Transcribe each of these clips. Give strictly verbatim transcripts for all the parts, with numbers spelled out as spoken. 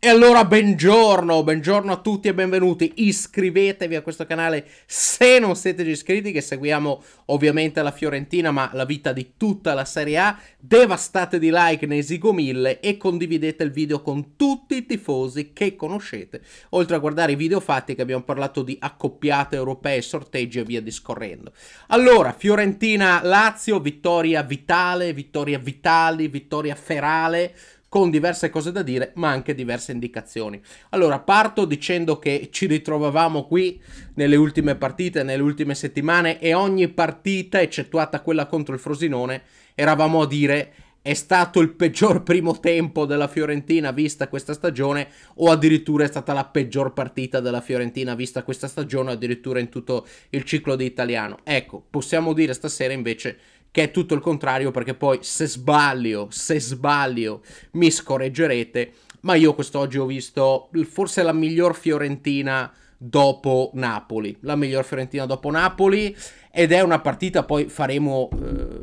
E allora buongiorno, buongiorno a tutti e benvenuti, iscrivetevi a questo canale se non siete già iscritti, che seguiamo ovviamente la Fiorentina ma la vita di tutta la Serie A, devastate di like, ne esigo mille, e condividete il video con tutti i tifosi che conoscete, oltre a guardare i video fatti che abbiamo parlato di accoppiate europee, sorteggi e via discorrendo. Allora, Fiorentina-Lazio, vittoria vitale, vittoria vitali, vittoria ferale, con diverse cose da dire ma anche diverse indicazioni. Allora, parto dicendo che ci ritrovavamo qui nelle ultime partite, nelle ultime settimane, e ogni partita, eccettuata quella contro il Frosinone, eravamo a dire è stato il peggior primo tempo della Fiorentina vista questa stagione, o addirittura è stata la peggior partita della Fiorentina vista questa stagione, addirittura in tutto il ciclo di Italiano. Ecco, possiamo dire stasera invece che è tutto il contrario, perché poi se sbaglio, se sbaglio mi scorreggerete, ma io quest'oggi ho visto forse la miglior Fiorentina dopo Napoli, la miglior Fiorentina dopo Napoli, ed è una partita, poi faremo eh,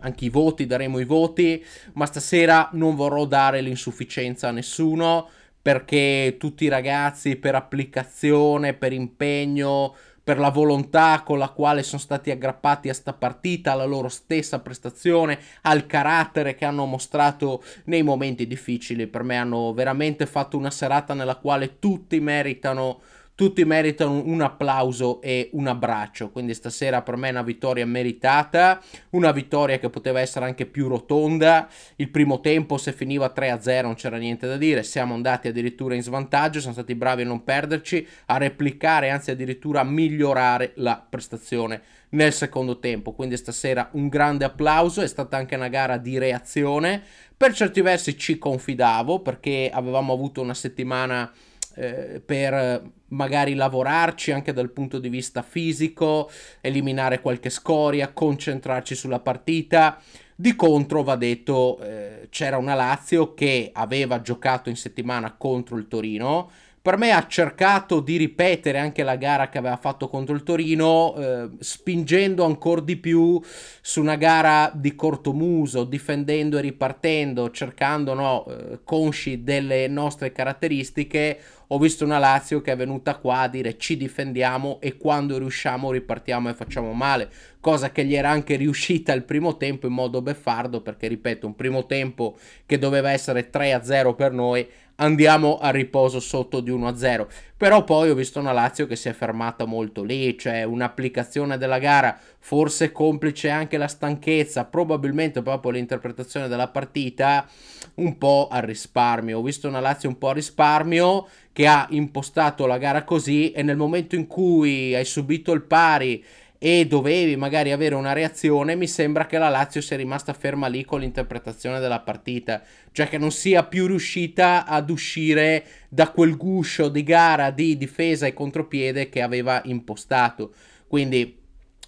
anche i voti, daremo i voti, ma stasera non vorrò dare l'insufficienza a nessuno, perché tutti i ragazzi per applicazione, per impegno, per la volontà con la quale sono stati aggrappati a sta partita, alla loro stessa prestazione, al carattere che hanno mostrato nei momenti difficili, per me hanno veramente fatto una serata nella quale tutti meritano, tutti meritano un applauso e un abbraccio. Quindi stasera per me è una vittoria meritata, una vittoria che poteva essere anche più rotonda. Il primo tempo, se finiva tre a zero non c'era niente da dire, siamo andati addirittura in svantaggio, siamo stati bravi a non perderci, a replicare, anzi addirittura a migliorare la prestazione nel secondo tempo. Quindi stasera un grande applauso, è stata anche una gara di reazione, per certi versi ci confidavo perché avevamo avuto una settimana eh, per magari lavorarci anche dal punto di vista fisico, eliminare qualche scoria, concentrarci sulla partita. Di contro, va detto, eh, c'era una Lazio che aveva giocato in settimana contro il Torino, per me ha cercato di ripetere anche la gara che aveva fatto contro il Torino, eh, spingendo ancora di più su una gara di cortomuso, difendendo e ripartendo, cercando, no, eh, consci delle nostre caratteristiche. Ho visto una Lazio che è venuta qua a dire ci difendiamo e quando riusciamo ripartiamo e facciamo male, cosa che gli era anche riuscita il primo tempo in modo beffardo, perché ripeto, un primo tempo che doveva essere tre a zero per noi, andiamo a riposo sotto di uno a zero. Però poi ho visto una Lazio che si è fermata molto lì, cioè un'applicazione della gara, forse complice anche la stanchezza, probabilmente proprio l'interpretazione della partita, un po' al risparmio. Ho visto una Lazio un po' a risparmio, che ha impostato la gara così, e nel momento in cui hai subito il pari e dovevi magari avere una reazione, mi sembra che la Lazio sia rimasta ferma lì con l'interpretazione della partita, cioè che non sia più riuscita ad uscire da quel guscio di gara di difesa e contropiede che aveva impostato. Quindi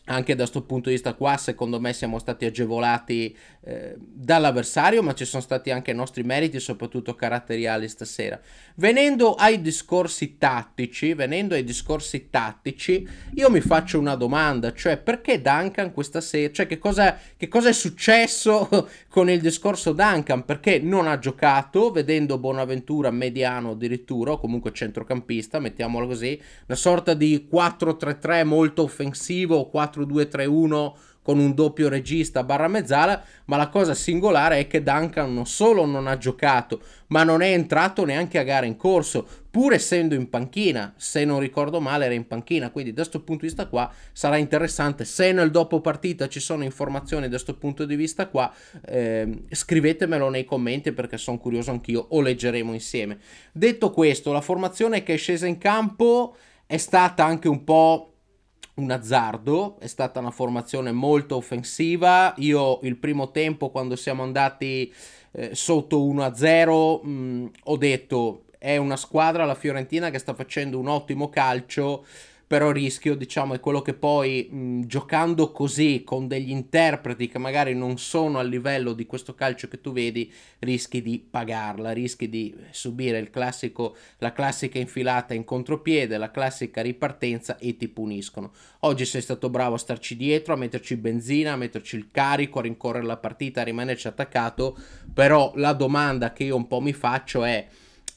anche da questo punto di vista qua, secondo me, siamo stati agevolati eh, dall'avversario, ma ci sono stati anche i nostri meriti, soprattutto caratteriali stasera. Venendo ai discorsi tattici, venendo ai discorsi tattici, io mi faccio una domanda, cioè perché Duncan questa sera, cioè che cosa, che cosa è successo con il discorso Duncan? Perché non ha giocato, vedendo Bonaventura mediano addirittura, o comunque centrocampista, mettiamolo così, una sorta di quattro tre tre molto offensivo, quattro due tre uno con un doppio regista barra mezzala, ma la cosa singolare è che Duncan non solo non ha giocato, ma non è entrato neanche a gara in corso, pur essendo in panchina, se non ricordo male era in panchina. Quindi da questo punto di vista qua sarà interessante, se nel dopo partita ci sono informazioni da questo punto di vista qua, eh, scrivetemelo nei commenti perché sono curioso anch'io, o leggeremo insieme. Detto questo, la formazione che è scesa in campo è stata anche un po' un azzardo, è stata una formazione molto offensiva. Io il primo tempo, quando siamo andati eh, sotto uno a zero, mh, ho detto è una squadra, la Fiorentina, che sta facendo un ottimo calcio, però il rischio, diciamo, è quello che poi mh, giocando così con degli interpreti che magari non sono al livello di questo calcio che tu vedi, rischi di pagarla, rischi di subire il classico, la classica infilata in contropiede, la classica ripartenza, e ti puniscono. Oggi sei stato bravo a starci dietro, a metterci benzina, a metterci il carico, a rincorrere la partita, a rimanerci attaccato, però la domanda che io un po' mi faccio è: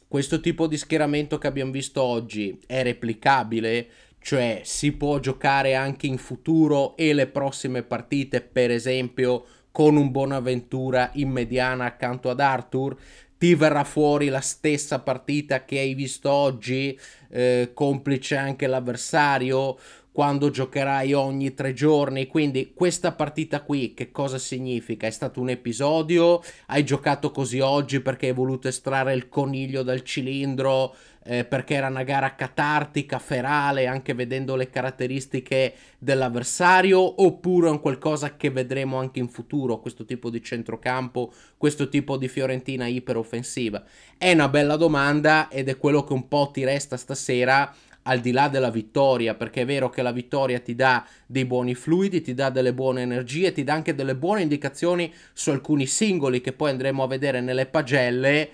questo tipo di schieramento che abbiamo visto oggi è replicabile? Cioè si può giocare anche in futuro e le prossime partite, per esempio con un Bonaventura in mediana accanto ad Arthur? Ti verrà fuori la stessa partita che hai visto oggi, eh, complice anche l'avversario, quando giocherai ogni tre giorni? Quindi questa partita qui che cosa significa? È stato un episodio? Hai giocato così oggi perché hai voluto estrarre il coniglio dal cilindro, eh, perché era una gara catartica, ferale, anche vedendo le caratteristiche dell'avversario? Oppure è un qualcosa che vedremo anche in futuro, questo tipo di centrocampo, questo tipo di Fiorentina iperoffensiva? È una bella domanda ed è quello che un po' ti resta stasera, al di là della vittoria, perché è vero che la vittoria ti dà dei buoni fluidi, ti dà delle buone energie, ti dà anche delle buone indicazioni su alcuni singoli che poi andremo a vedere nelle pagelle,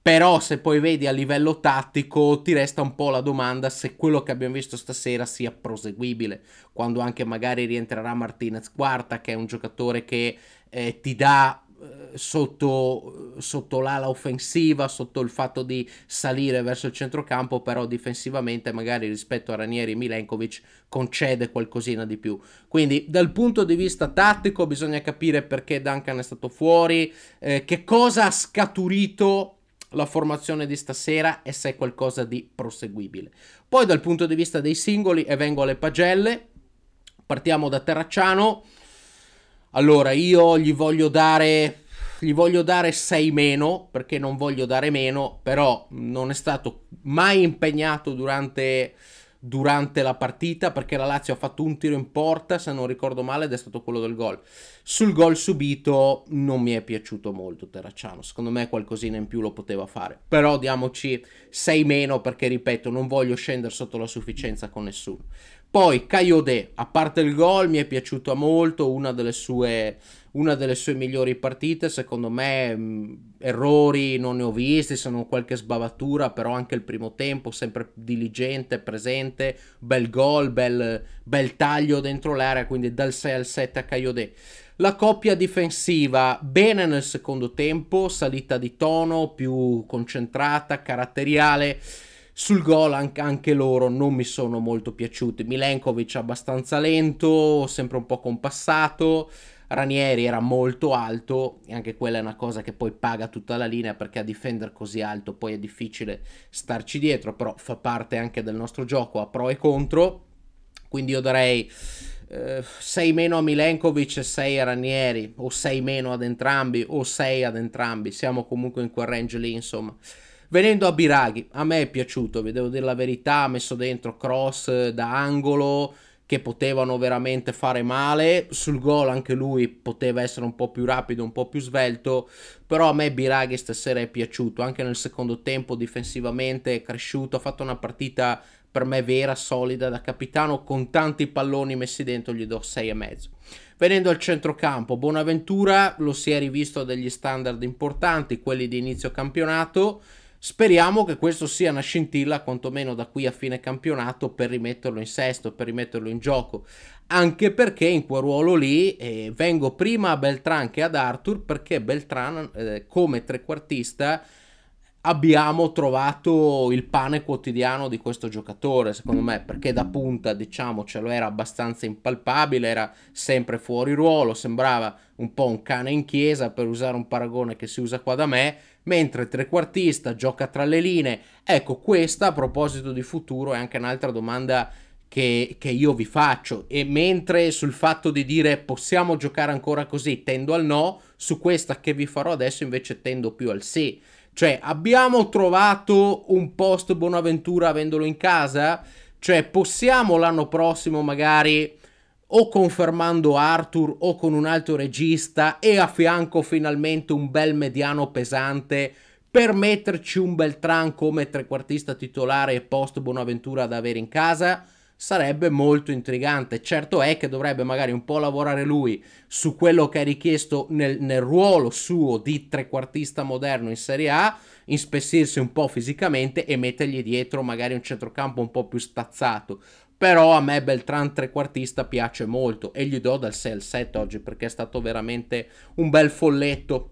però se poi vedi a livello tattico ti resta un po' la domanda se quello che abbiamo visto stasera sia proseguibile, quando anche magari rientrerà Martinez Quarta, che è un giocatore che eh, ti dà sotto, sotto l'ala offensiva, sotto il fatto di salire verso il centrocampo, però difensivamente magari rispetto a Ranieri e Milenkovic concede qualcosina di più. Quindi dal punto di vista tattico bisogna capire perché Duncan è stato fuori, eh, che cosa ha scaturito la formazione di stasera e se è qualcosa di proseguibile. Poi dal punto di vista dei singoli, e vengo alle pagelle, partiamo da Terracciano. Allora, io gli voglio dare gli voglio dare sei meno, perché non voglio dare meno, però non è stato mai impegnato durante, durante la partita, perché la Lazio ha fatto un tiro in porta, se non ricordo male, ed è stato quello del gol. Sul gol subito non mi è piaciuto molto Terracciano, secondo me qualcosina in più lo poteva fare, però diamoci sei meno perché, ripeto, non voglio scendere sotto la sufficienza con nessuno. Poi Kayode, a parte il gol, mi è piaciuta molto, una delle sue, una delle sue migliori partite, secondo me. Mh, errori non ne ho visti, se non qualche sbavatura, però anche il primo tempo, sempre diligente, presente, bel gol, bel, bel taglio dentro l'area, quindi dal sei al sette a Kayode. La coppia difensiva, bene nel secondo tempo, salita di tono, più concentrata, caratteriale. Sul gol anche loro non mi sono molto piaciuti. Milenkovic abbastanza lento, sempre un po' compassato. Ranieri era molto alto, e anche quella è una cosa che poi paga tutta la linea, perché a difendere così alto poi è difficile starci dietro, però fa parte anche del nostro gioco, a pro e contro. Quindi io darei eh, sei meno a Milenkovic e sei a Ranieri, o sei meno ad entrambi, o sei ad entrambi. Siamo comunque in quel range lì, insomma. Venendo a Biraghi, a me è piaciuto, vi devo dire la verità, ha messo dentro cross da angolo che potevano veramente fare male. Sul gol anche lui poteva essere un po' più rapido, un po' più svelto, però a me Biraghi stasera è piaciuto, anche nel secondo tempo difensivamente è cresciuto, ha fatto una partita per me vera, solida, da capitano, con tanti palloni messi dentro, gli do sei e mezzo. Venendo al centrocampo, Bonaventura lo si è rivisto a degli standard importanti, quelli di inizio campionato. Speriamo che questo sia una scintilla, quantomeno da qui a fine campionato, per rimetterlo in sesto, per rimetterlo in gioco. Anche perché in quel ruolo lì eh, vengo prima a Beltrán che ad Arthur, perché Beltrán eh, come trequartista abbiamo trovato il pane quotidiano di questo giocatore, secondo me, perché da punta, diciamo, ce lo era abbastanza impalpabile, era sempre fuori ruolo, sembrava un po' un cane in chiesa, per usare un paragone che si usa qua da me, mentre trequartista gioca tra le linee. Ecco, questa, a proposito di futuro, è anche un'altra domanda che, che io vi faccio, e mentre sul fatto di dire possiamo giocare ancora così tendo al no, su questa che vi farò adesso invece tendo più al sì. Cioè, abbiamo trovato un post Bonaventura avendolo in casa? Cioè, possiamo l'anno prossimo magari, o confermando Arthur o con un altro regista, e a fianco finalmente un bel mediano pesante, permetterci un Beltrán come trequartista titolare e post Bonaventura da avere in casa? Sarebbe molto intrigante. Certo è che dovrebbe magari un po' lavorare lui su quello che è richiesto nel, nel ruolo suo di trequartista moderno in Serie A, inspessirsi un po' fisicamente e mettergli dietro magari un centrocampo un po' più stazzato. Però a me Beltrán trequartista piace molto e gli do dal sei al sette oggi, perché è stato veramente un bel folletto.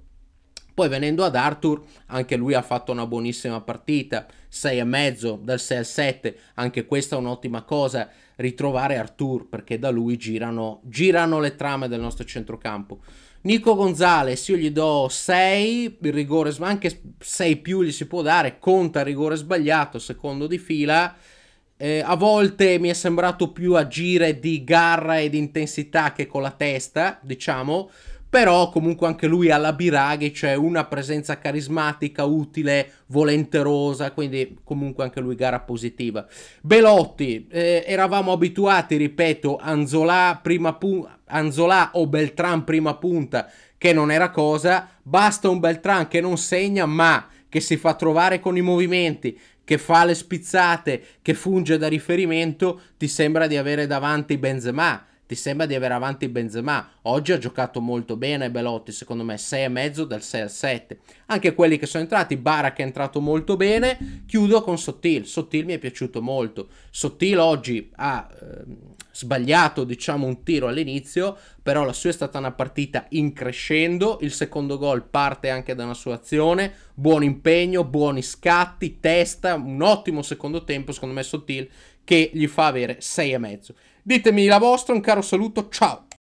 Poi venendo ad Arthur, anche lui ha fatto una buonissima partita, sei e mezzo dal sei al sette, anche questa è un'ottima cosa, ritrovare Arthur perché da lui girano, girano le trame del nostro centrocampo. Nico Gonzalez io gli do sei, il rigore, anche sei più gli si può dare, conta rigore sbagliato, secondo di fila. Eh, a volte mi è sembrato più agire di garra e di intensità che con la testa, diciamo, però comunque anche lui alla Biraghi c'è una presenza carismatica, utile, volenterosa, quindi comunque anche lui gara positiva. Belotti, eh, eravamo abituati, ripeto, Anzola, prima Anzola o Beltrán prima punta, che non era cosa, basta un Beltrán che non segna ma che si fa trovare con i movimenti, che fa le spizzate, che funge da riferimento, ti sembra di avere davanti Benzema. Ti sembra di avere avanti Benzema. Oggi ha giocato molto bene Belotti, secondo me sei e mezzo dal sei al sette. Anche quelli che sono entrati, Barak è entrato molto bene. Chiudo con Sottil. Sottil mi è piaciuto molto. Sottil oggi ha eh, sbagliato, diciamo, un tiro all'inizio, però la sua è stata una partita in crescendo. Il secondo gol parte anche da una sua azione, buon impegno, buoni scatti, testa, un ottimo secondo tempo, secondo me Sottil, che gli fa avere sei e mezzo. Ditemi la vostra, un caro saluto, ciao!